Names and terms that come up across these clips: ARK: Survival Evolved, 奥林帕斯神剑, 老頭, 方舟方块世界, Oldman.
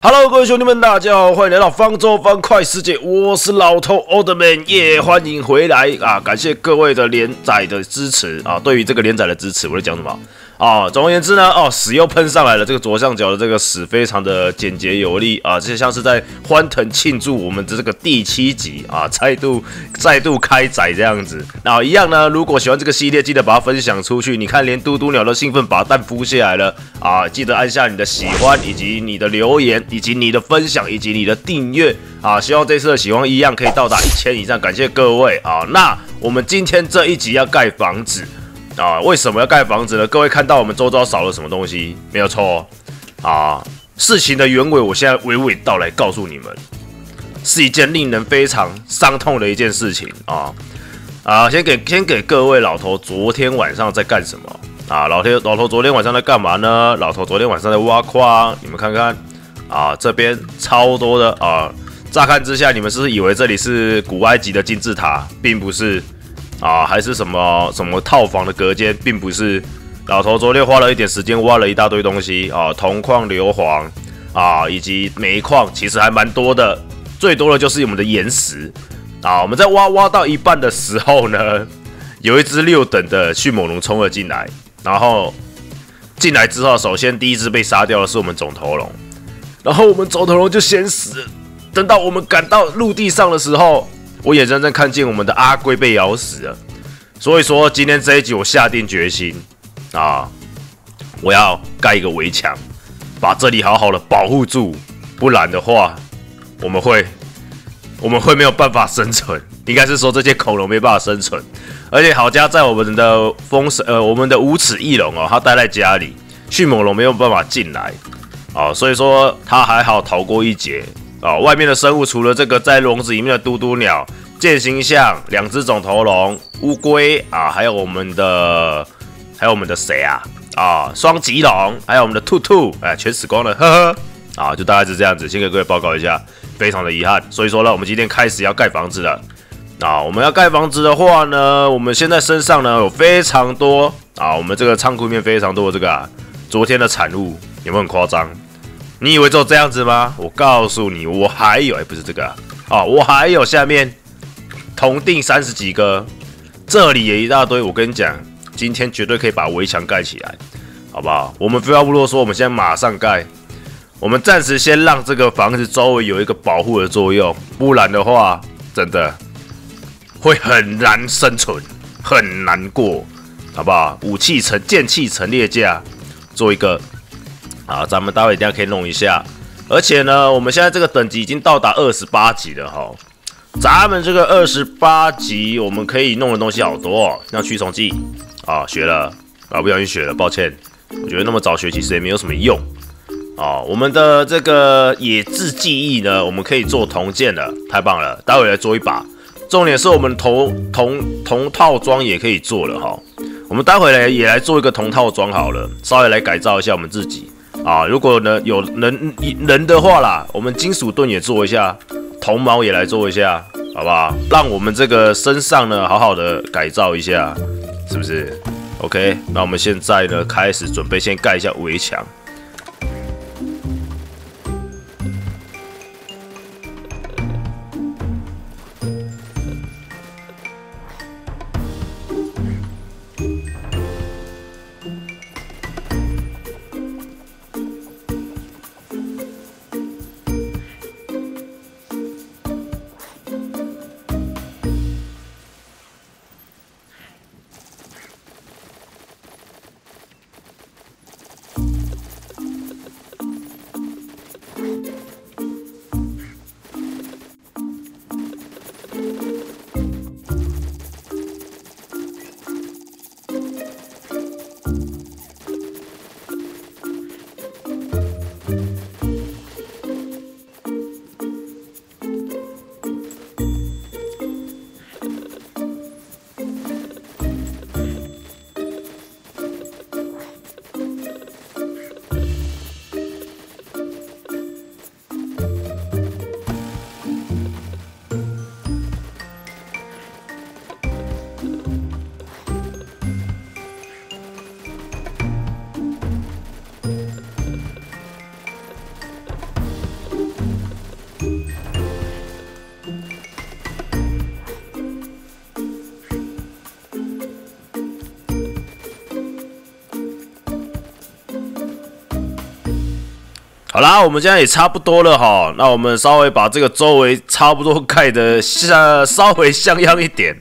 Hello， 各位兄弟们，大家好，欢迎来到方舟方块世界，我是老头 Oldman， 也欢迎回来啊！感谢各位的连载的支持啊！对于这个连载的支持，我在讲什么啊？总而言之呢，哦，屎又喷上来了，这个左上角的这个屎非常的简洁有力啊！这像是在欢腾庆祝我们的这个第7集啊，再度开载这样子。那一样呢，如果喜欢这个系列，记得把它分享出去。你看，连嘟嘟鸟都兴奋把蛋孵下来了啊！记得按下你的喜欢以及你的留言。 以及你的分享，以及你的订阅啊！希望这次的喜欢一样可以到达1000以上，感谢各位啊！那我们今天这一集要盖房子啊！为什么要盖房子呢？各位看到我们周遭少了什么东西？没有错啊！事情的原委，我现在娓娓道来告诉你们，是一件令人非常伤痛的一件事情啊！先给各位老头，昨天晚上在干什么啊？老头昨天晚上在干嘛呢？老头昨天晚上在挖矿，你们看看。 啊，这边超多的啊！乍看之下，你们是不是以为这里是古埃及的金字塔，并不是啊，还是什么套房的隔间，并不是。老头昨天花了一点时间，挖了一大堆东西啊，铜矿、硫磺啊，以及煤矿，其实还蛮多的。最多的就是我们的岩石啊。我们在挖到一半的时候呢，有一只6等的迅猛龙冲了进来，然后进来之后，首先第一只被杀掉的是我们总头龙。 然后我们总头龙就先死了。等到我们赶到陆地上的时候，我眼睁睁看见我们的阿龟被咬死了。所以说，今天这一集我下定决心啊，我要盖一个围墙，把这里好好的保护住，不然的话，我们会没有办法生存。应该是说这些恐龙没办法生存。而且好家在我们的无齿翼龙哦，它待在家里，迅猛龙没有办法进来。 啊、所以说他还好逃过一劫啊、外面的生物除了这个在笼子里面的嘟嘟鸟、剑形象、2只总头龙、乌龟啊，还有我们的谁啊？啊，双脊龙，还有我们的兔兔，哎，全死光了，呵呵。啊，就大概是这样子，先给各位报告一下，非常的遗憾。所以说呢，我们今天开始要盖房子了。啊，我们要盖房子的话呢，我们现在身上呢有非常多啊，我们这个仓库里面非常多的这个、昨天的产物。 有没有很夸张？你以为只有这样子吗？我告诉你，我还有，不是这个啊，哦、我还有下面铜锭30几个，这里也一大堆。我跟你讲，今天绝对可以把围墙盖起来，好不好？我们废话不多说，我们现在马上盖。我们暂时先让这个房子周围有一个保护的作用，不然的话，真的会很难生存，很难过，好不好？剑气陈列架，做一个。 啊，咱们待会一定要可以弄一下，而且呢，我们现在这个等级已经到达28级了哈。咱们这个28级，我们可以弄的东西好多、哦，像驱虫剂啊，学了啊，不小心学了，抱歉。我觉得那么早学其实也没有什么用啊。我们的这个野智记忆呢，我们可以做铜剑了，太棒了，待会来做一把。重点是我们铜套装也可以做了哈。我们待会来也来做一个铜套装好了，稍微来改造一下我们自己。 啊，如果呢有人的话啦，我们金属盾也做一下，铜矛也来做一下，好不好？让我们这个身上呢好好的改造一下，是不是 ？OK， 那我们现在呢开始准备，先盖一下围墙。好啦，我们现在也差不多了哈，那我们稍微把这个周围差不多盖的稍微像样一点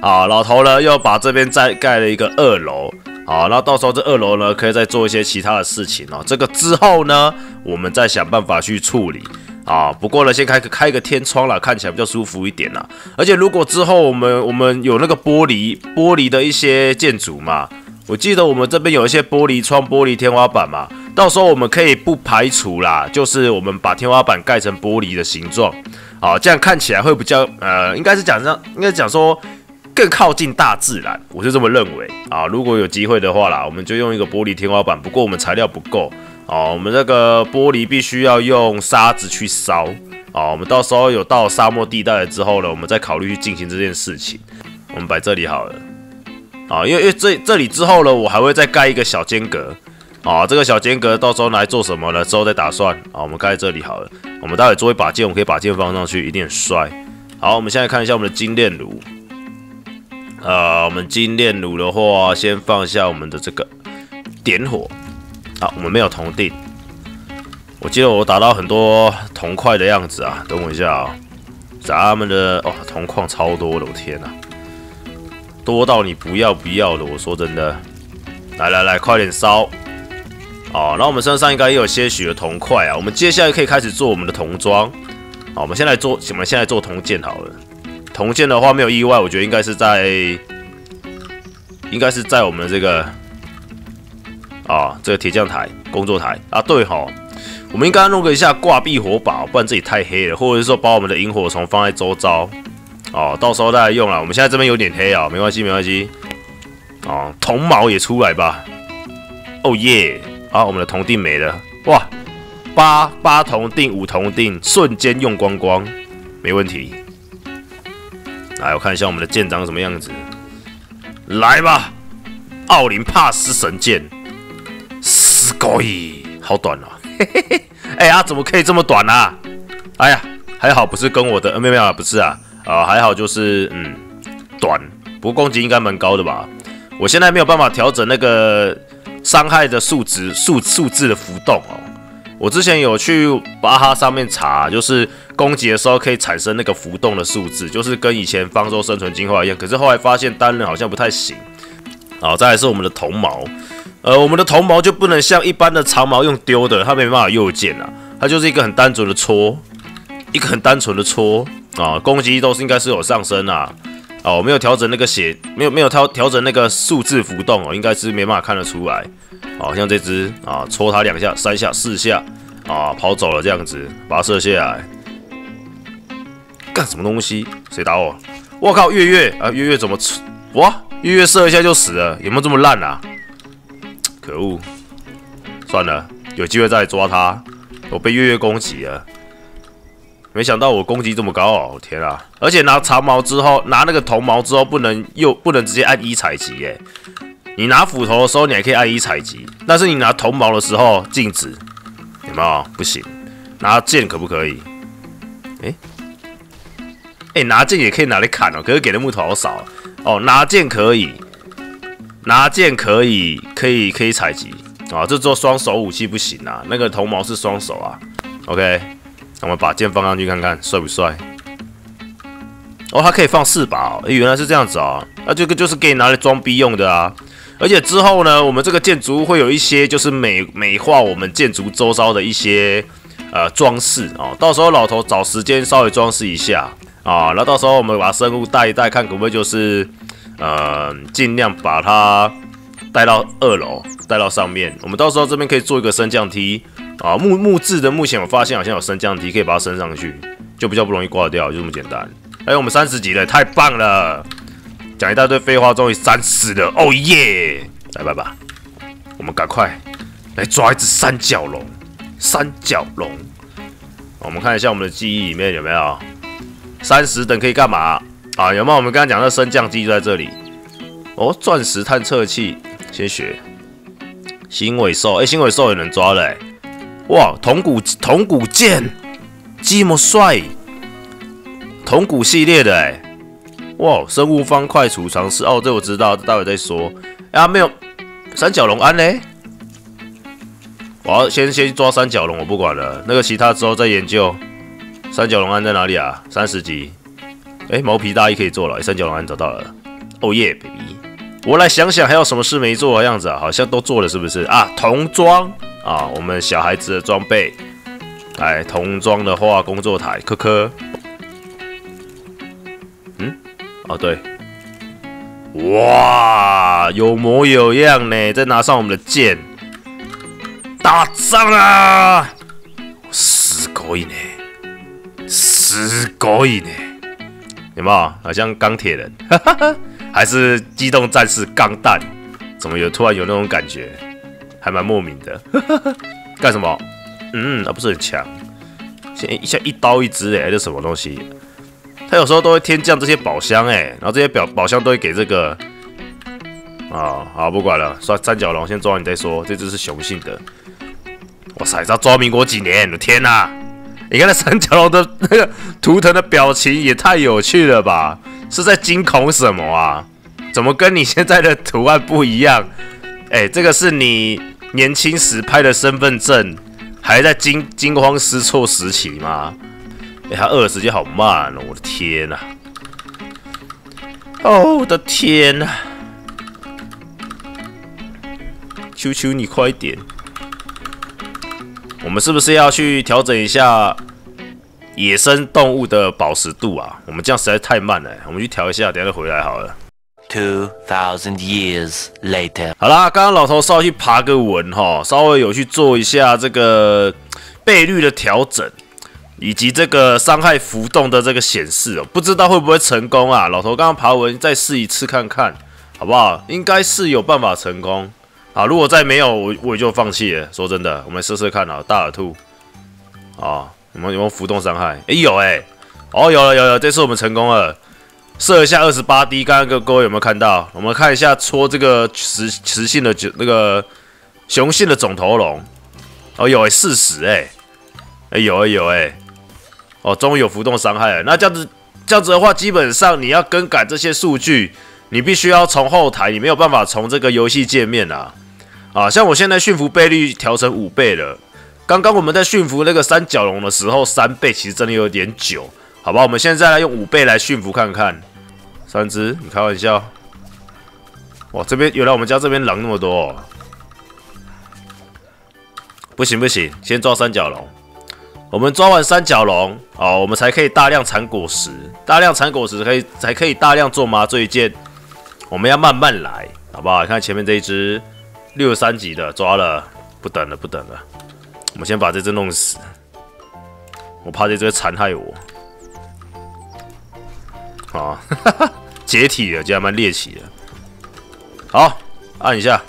啊。老头呢又把这边再盖了一个二楼。 好，那到时候这二楼呢，可以再做一些其他的事情哦。这个之后呢，我们再想办法去处理啊。不过呢，先开个天窗啦，看起来比较舒服一点啦。而且如果之后我们有那个玻璃的一些建筑嘛，我记得我们这边有一些玻璃窗、玻璃天花板嘛，到时候我们可以不排除啦，就是我们把天花板盖成玻璃的形状，好，这样看起来会比较应该讲说。 更靠近大自然，我是这么认为啊。如果有机会的话啦，我们就用一个玻璃天花板。不过我们材料不够啊，我们那个玻璃必须要用沙子去烧啊。我们到时候有到沙漠地带了之后呢，我们再考虑去进行这件事情。我们摆这里好了啊，因为这里之后呢，我还会再盖一个小间隔啊。这个小间隔到时候拿来做什么呢？之后再打算啊。我们盖在这里好了。我们待会做一把剑，我们可以把剑放上去，一定很帅。好，我们现在看一下我们的精炼炉。 我们精炼炉的话，先放下我们的这个点火。啊，我们没有铜锭，我记得我打到很多铜块的样子啊。等我一下啊、咱们的哦，铜矿超多的，我天哪、啊，多到你不要的。我说真的，来，快点烧！哦，那我们身上应该也有些许的铜块啊。我们接下来可以开始做我们的铜桩。好，我们先来做铜剑好了。 铜剑的话，没有意外，我觉得应该是在我们这个啊这个铁匠台工作台啊。对吼，我们应该弄个一下挂壁火把，不然这里太黑了。或者是说把我们的萤火虫放在周遭哦、啊，到时候再来用啦。我们现在这边有点黑啊，没关系。哦、啊，铜毛也出来吧。哦耶！啊，我们的铜锭没了，哇，八铜锭、5铜锭，瞬间用光光，没问题。 来，我看一下我们的剑长什么样子。来吧，奥林帕斯神剑，10个亿，好短啊！哎呀，怎么可以这么短啊？哎呀，还好不是跟我的，没有，不是啊，还好就是短，不过攻击应该蛮高的吧？我现在没有办法调整那个伤害的数字的浮动哦。我之前有去巴哈上面查，就是。 攻击的时候可以产生那个浮动的数字，就是跟以前方舟生存进化一样。可是后来发现单人好像不太行。好，再来是我们的铜矛，我们的铜矛就不能像一般的长矛用丢的，它没办法右键啊，它就是一个很单纯的戳，啊，攻击都是应该是有上升啊。啊，我没有调整那个血，没有调整那个数字浮动哦，应该是没办法看得出来。好像这只啊，戳它2下、3下、4下啊，跑走了这样子，把它射下来。 干什么东西？谁打我？我靠！月月怎么？哇！月月射一下就死了，有没有这么烂啊？可恶！算了，有机会再抓他。我被月月攻击了，没想到我攻击这么高哦！天啊！而且拿长矛之后，拿那个铜矛之后，不能直接按1采集耶。你拿斧头的时候，你还可以按1采集，但是你拿铜矛的时候禁止，有没有？不行。拿剑可不可以？诶。 哎、欸，拿剑也可以拿来砍哦，可是给的木头好少哦。哦，拿剑可以采集啊，这做双手武器不行啊，那个铜矛是双手啊。OK， 我们把剑放上去看看帅不帅。哦，它可以放4把、哦，哎、欸，原来是这样子哦。那这个就是可以拿来装逼用的啊。而且之后呢，我们这个建筑物会有一些就是美化我们建筑周遭的一些装饰哦，到时候老头找时间稍微装饰一下。 啊，那到时候我们把生物带一带，看可不可以就是，尽量把它带到2楼，带到上面。我们到时候这边可以做一个升降梯啊，木质的，目前我发现好像有升降梯，可以把它升上去，就比较不容易挂掉，就这么简单。哎，我们30级了，太棒了！讲一大堆废话，终于30了，哦耶！来吧吧，我们赶快来抓一只三角龙。我们看一下我们的记忆里面有没有。 30等可以干嘛啊？有没有？我们刚刚讲的升降机就在这里。哦，钻石探测器，先学。新尾兽，哎，新尾兽也能抓了、欸。哇，铜骨剑，这么帅，铜骨系列的哎、欸。哇，生物方块储藏室，哦，这我知道，待会再说。啊，没有，三角龙安嘞。我要先抓三角龙，我不管了，那个其他之后再研究。三角龙案在哪里啊？30集。哎，毛皮大衣可以做了，三角龙案找到了。哦耶 ，baby！ 我来想想还有什么事没做的样子啊？好像都做了，是不是啊？童装啊，我们小孩子的装备。哎，童装的话，工作台，科科。嗯，哦对。 哇，有模有样呢！再拿上我们的剑，打仗啦！すごいね，すごいね，有没有？好像钢铁人，哈哈哈，还是机动战士钢弹？怎么有突然有那种感觉？还蛮莫名的，哈哈哈。干什么？嗯，啊，不是很强。像一刀一只哎，这什么东西？ 他有时候都会天降这些宝箱哎，然后这些宝箱都会给这个啊、哦，好不管了，刷三角龙先抓你再说，这只是雄性的。哇塞，这抓民国几年？我的天哪！你看那三角龙的那个图腾的表情也太有趣了吧？是在惊恐什么啊？怎么跟你现在的图案不一样？哎，这个是你年轻时拍的身份证，还在惊慌失措时期吗？ 哎，他饿的时间好慢哦！我的天呐、啊，哦，我的天呐、啊！求求你快点！我们是不是要去调整一下野生动物的饱食度啊？我们这样实在太慢了，我们去调一下，等下就回来好了。2000 years later。好啦，刚刚老头稍微去爬个文哈，稍微有去做一下这个倍率的调整。 以及这个伤害浮动的这个显示哦，不知道会不会成功啊？老头刚刚爬文，再试一次看看，好不好？应该是有办法成功啊！如果再没有，我也就放弃了。说真的，我们来试试看啊！大耳兔啊，有没有浮动伤害？哎有哎，哦有了有了，这次我们成功了，射一下28滴。刚刚各位有没有看到？我们看一下戳这个雌性的那个雄性的肿头龙，哦有哎40哎，哎有哎有哎。 哦，终于有浮动伤害了。那这样子的话，基本上你要更改这些数据，你必须要从后台，你没有办法从这个游戏界面啊。啊，像我现在驯服倍率调成5倍了。刚刚我们在驯服那个三角龙的时候，3倍其实真的有点久，好吧？我们现在来用5倍来驯服看看。3只，你开玩笑？哇，这边原来我们家这边狼那么多、哦。不行不行，先抓三角龙。 我们抓完三角龙哦，我们才可以大量产果实，大量产果实才可以大量做麻醉剑。我们要慢慢来，好不好？你看前面这一只63级的抓了，不等了不等了，我们先把这只弄死。我怕这只会残害我。啊，哈哈，解体了，这还蛮猎奇的。好，按一下。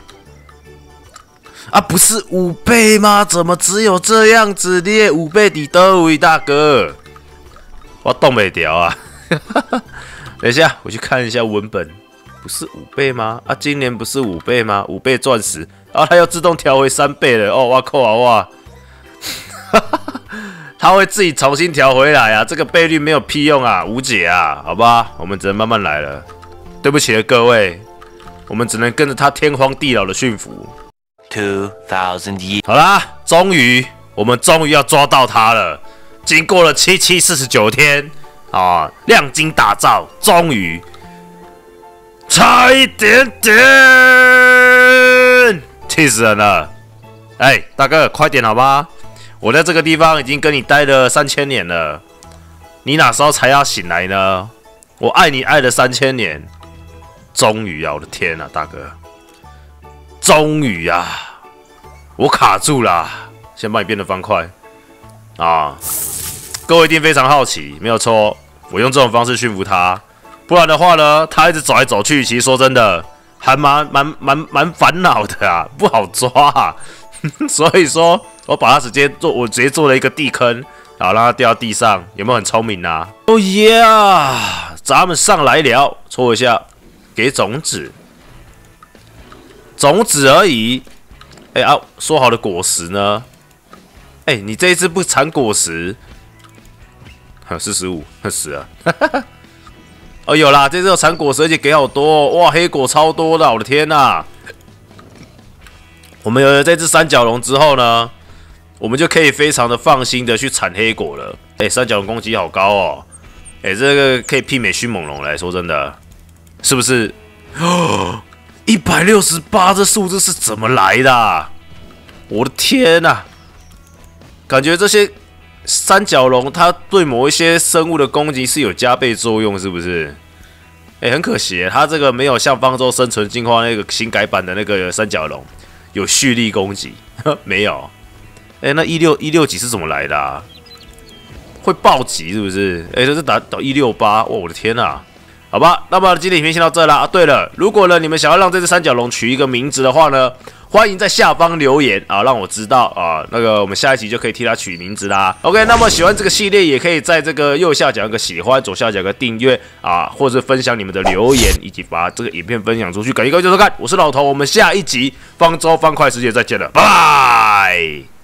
啊，不是5倍吗？怎么只有这样子列5倍底都位大哥，我动不掉啊！等一下，我去看一下文本，不是5倍吗？啊，今年不是5倍吗？5倍钻石，啊，它又自动调回3倍了。哦，哇靠啊哇！它会自己重新调回来啊，这个倍率没有屁用啊，无解啊，好吧，我们只能慢慢来了。对不起了各位，我们只能跟着它天荒地老的驯服。 2000 years。好啦，我们终于要抓到它了。经过了7749天啊，亮金打造，终于差一点点，气死人了！哎，大哥，快点好吧？我在这个地方已经跟你待了3000年了，你哪时候才要醒来呢？我爱你爱了3000年，终于啊！我的天啊，大哥！ 终于啊，我卡住了、啊，先把你变成方块啊！各位一定非常好奇，没有错，我用这种方式驯服它，不然的话呢，它一直走来走去，其实说真的，还蛮烦恼的啊，不好抓、啊。所以说我把它直接做了一个地坑，然后让它掉到地上，有没有很聪明啊？哦耶啊！咱们上来聊，戳一下，给种子。 种子而已，哎、欸、啊，说好的果实呢？哎、欸，你这一只不产果实，哼，45，哼死啊！哦，有啦，这只有产果实，而且给好多、哦，哇，黑果超多的，我的天哪、啊！我们有了这只三角龙之后呢，我们就可以非常的放心的去产黑果了。哎，三角龙攻击好高哦！哎，这个可以媲美迅猛龙来说真的，是不是？哦，168这数字是怎么来的、啊？我的天呐、啊！感觉这些三角龙它对某一些生物的攻击是有加倍作用，是不是？ 哎、欸，很可惜，它这个没有像方舟生存进化那个新改版的那个三角龙有蓄力攻击，没有。哎、欸，那16几是怎么来的、啊？会暴击是不是？哎、欸，这是打168，哇，我的天啊！好吧，那么今天影片先到这啦。啊，对了，如果呢你们想要让这只三角龙取一个名字的话呢，欢迎在下方留言啊，让我知道啊。那个我们下一集就可以替它取名字啦。OK， 那么喜欢这个系列也可以在这个右下角一个喜欢，左下角一个订阅啊，或者分享你们的留言，以及把这个影片分享出去。感谢各位收看，我是老头，我们下一集方舟方块世界再见了，拜拜。